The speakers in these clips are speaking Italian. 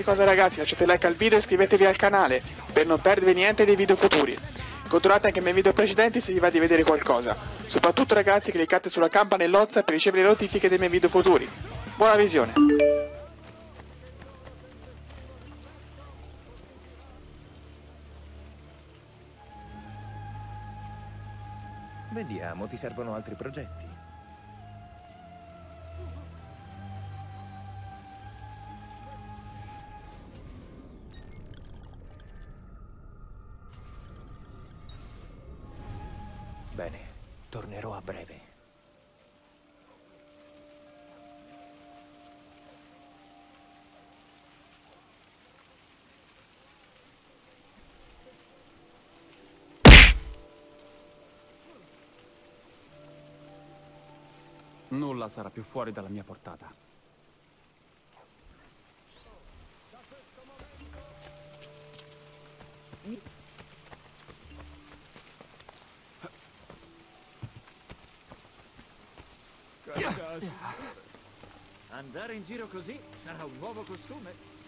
qualsiasi cosa ragazzi, lasciate like al video e iscrivetevi al canale per non perdere niente dei video futuri. Controllate anche i miei video precedenti se vi va di vedere qualcosa. Soprattutto ragazzi, cliccate sulla campanellozza per ricevere le notifiche dei miei video futuri. Buona visione! Vediamo, ti servono altri progetti? Bene, tornerò a breve. Nulla sarà più fuori dalla mia portata. Andare in giro così sarà un nuovo costume.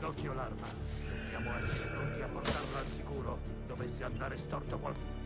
D'occhio l'arma. Dobbiamo essere pronti a portarla al sicuro. Dovesse andare storto qualcosa.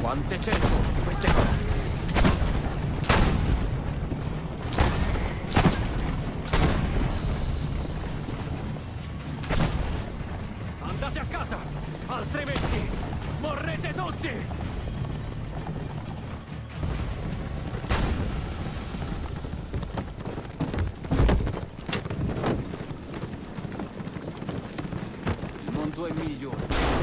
Quante ce ne sono di queste cose? Andate a casa, altrimenti morrete tutti! Il mondo è migliore.